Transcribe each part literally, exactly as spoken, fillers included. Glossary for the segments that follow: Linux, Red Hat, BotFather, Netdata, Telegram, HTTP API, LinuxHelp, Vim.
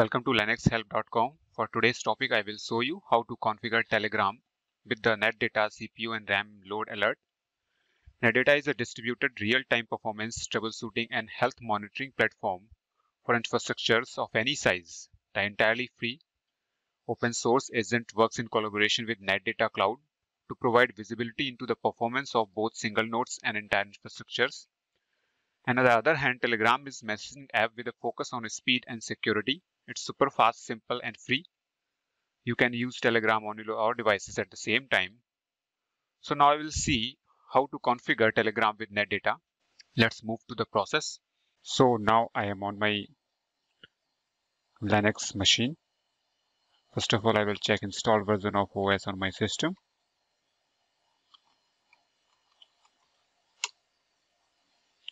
Welcome to Linux Help dot com. For today's topic, I will show you how to configure Telegram with the Netdata C P U and RAM load alert. Netdata is a distributed real-time performance troubleshooting and health monitoring platform for infrastructures of any size. The entirely free open source agent works in collaboration with Netdata Cloud to provide visibility into the performance of both single nodes and entire infrastructures. And on the other hand, Telegram is a messaging app with a focus on speed and security. It's super fast, simple, and free. You can use Telegram on your devices at the same time. So now I will see how to configure Telegram with Netdata. Let's move to the process. So now I am on my Linux machine. First of all, I will check install version of O S on my system.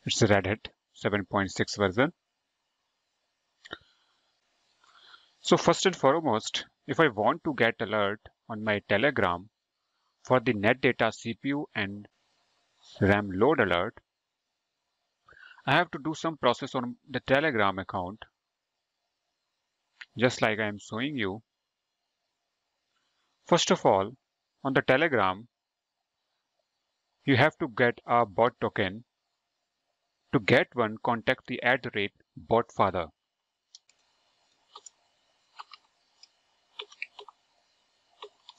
It's a Red Hat seven point six version. So first and foremost, if I want to get alert on my Telegram for the Netdata C P U and RAM load alert, I have to do some process on the Telegram account, just like I am showing you. First of all, on the Telegram, you have to get a bot token. To get one, contact the at rate BotFather.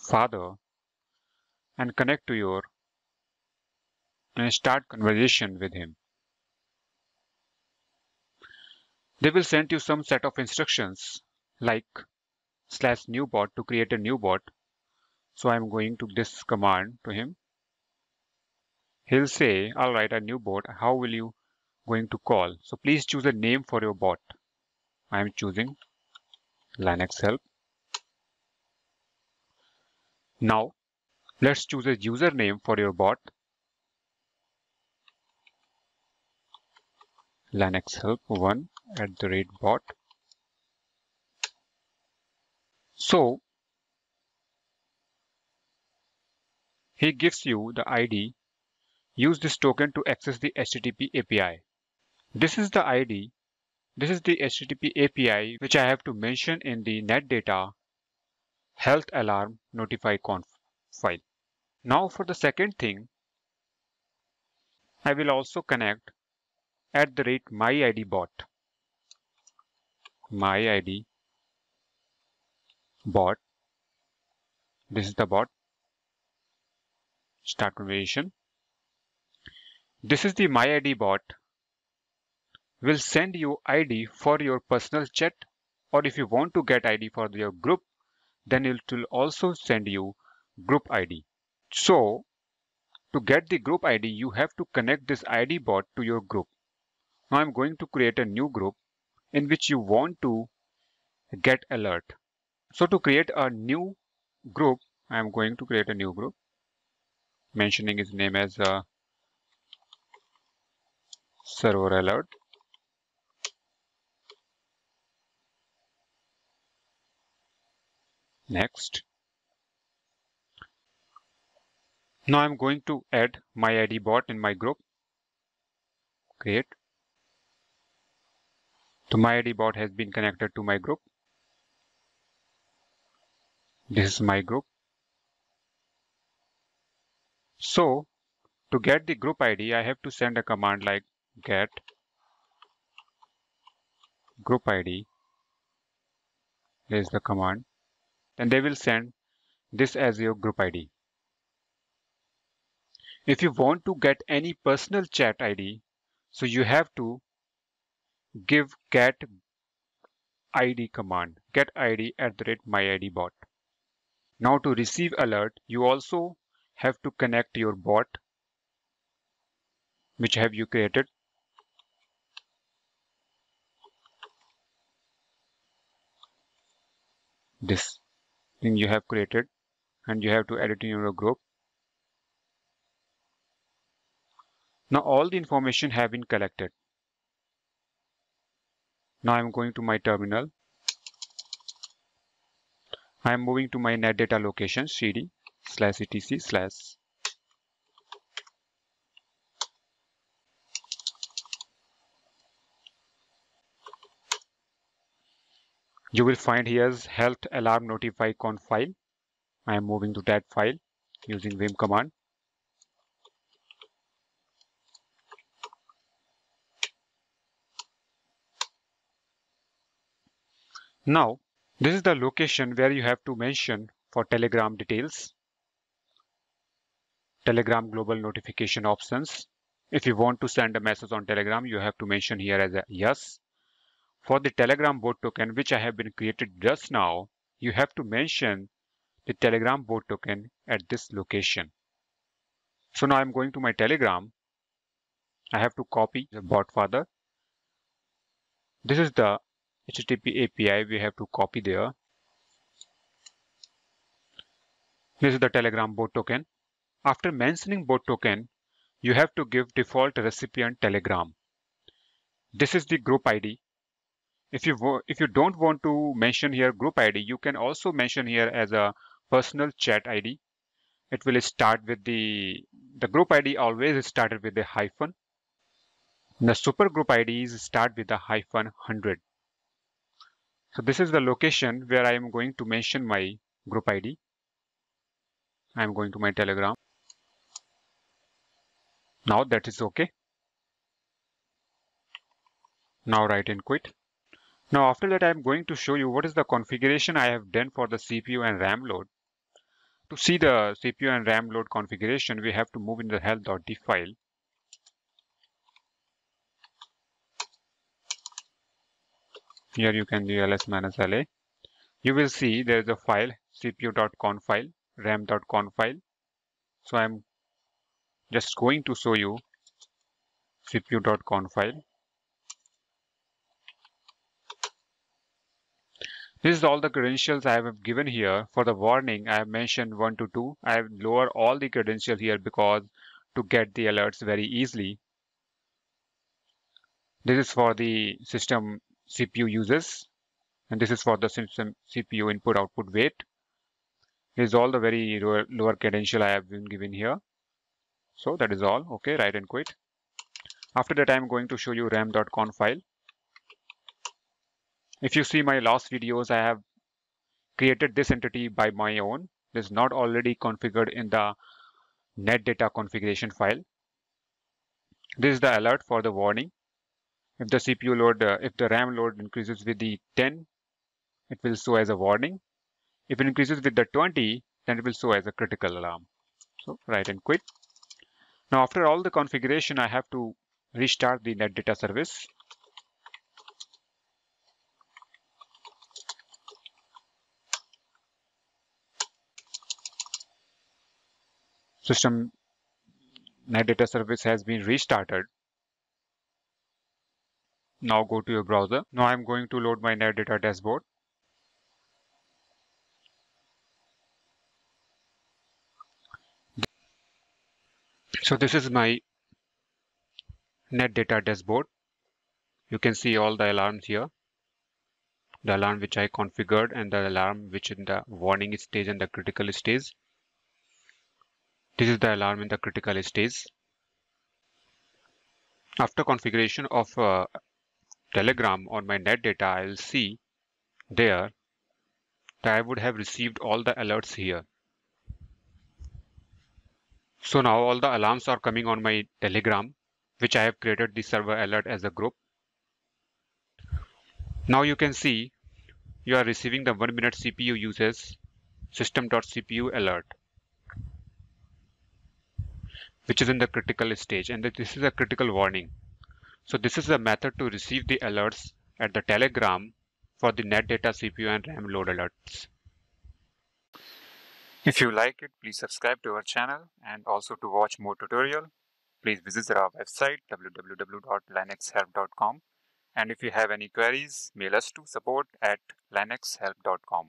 Father and connect to your and start conversation with him. They will send you some set of instructions like slash new bot to create a new bot. So I'm going to this command to him. He'll say, all right, a new bot. How will you going to call? So please choose a name for your bot. I'm choosing Linux Help. Now, let's choose a username for your bot. LinuxHelp one at the rate bot. So, he gives you the I D. Use this token to access the H T T P A P I. This is the I D. This is the H T T P A P I which I have to mention in the Netdata health alarm notify conf file. Now for the second thing, I will also connect at the rate myid bot. myid bot. This is the bot. Start conversation. This is the myid bot. Will send you I D for your personal chat, or if you want to get I D for your group, then it will also send you group I D. So to get the group I D, you have to connect this I D bot to your group. Now I'm going to create a new group in which you want to get alert. So to create a new group, I'm going to create a new group, mentioning his name as a server alert. Next. Now I'm going to add myid bot in my group. Create. So myid bot has been connected to my group. This is my group. So to get the group I D, I have to send a command like get group I D. There is the command. Then they will send this as your group I D. If you want to get any personal chat I D, so you have to give get I D command, get I D at the rate myid bot. Now to receive alert, you also have to connect your bot, which have you created. This thing you have created, and you have to edit in your group. Now all the information have been collected. Now I'm going to my terminal. I'm moving to my Netdata location cd slash etc slash you will find here's help alarm notify conf file. I am moving to that file using Vim command. Now, this is the location where you have to mention for Telegram details, Telegram global notification options. If you want to send a message on Telegram, you have to mention here as a yes. For the Telegram bot token, which I have been created just now, you have to mention the Telegram bot token at this location. So now I'm going to my Telegram. I have to copy the BotFather. This is the H T T P A P I we have to copy there. This is the Telegram bot token. After mentioning bot token, you have to give default recipient Telegram. This is the group I D. If you, if you don't want to mention here group I D, you can also mention here as a personal chat I D. It will start with the, the group I D always started with a hyphen. The super group I Ds start with a hyphen one hundred. So this is the location where I am going to mention my group I D. I am going to my Telegram. Now that is okay. Now write and quit. Now after that I am going to show you what is the configuration I have done for the C P U and RAM load. To see the C P U and RAM load configuration, we have to move in the help.d file. Here you can do ls-la. You will see there is a file, cpu.conf file, ram.conf file. So I am just going to show you cpu.conf file. This is all the credentials I have given here. For the warning, I have mentioned one to two. I have lowered all the credentials here because to get the alerts very easily. This is for the system C P U uses, and this is for the system C P U input output weight. This is all the very lower, lower credential I have been given here. So that is all. Okay, write and quit. After that, I am going to show you ram.conf file. If you see my last videos, I have created this entity by my own. This is not already configured in the Netdata configuration file. This is the alert for the warning. If the C P U load, uh, if the RAM load increases with the ten, it will show as a warning. If it increases with the twenty, then it will show as a critical alarm. So write and quit. Now after all the configuration, I have to restart the Netdata service. System Netdata service has been restarted. Now go to your browser. Now I'm going to load my Netdata dashboard. So this is my Netdata dashboard. You can see all the alarms here. The alarm which I configured and the alarm which in the warning stage and the critical stage. This is the alarm in the critical stage. After configuration of uh, Telegram on my Netdata, I'll see there that I would have received all the alerts here. So now all the alarms are coming on my Telegram, which I have created the server alert as a group. Now you can see you are receiving the one minute C P U uses system.cpu alert, which is in the critical stage, and this is a critical warning. So this is the method to receive the alerts at the Telegram for the Netdata C P U and RAM load alerts. If you like it, please subscribe to our channel, and also to watch more tutorial, please visit our website w w w dot linux help dot com, and if you have any queries, mail us to support at linux help dot com.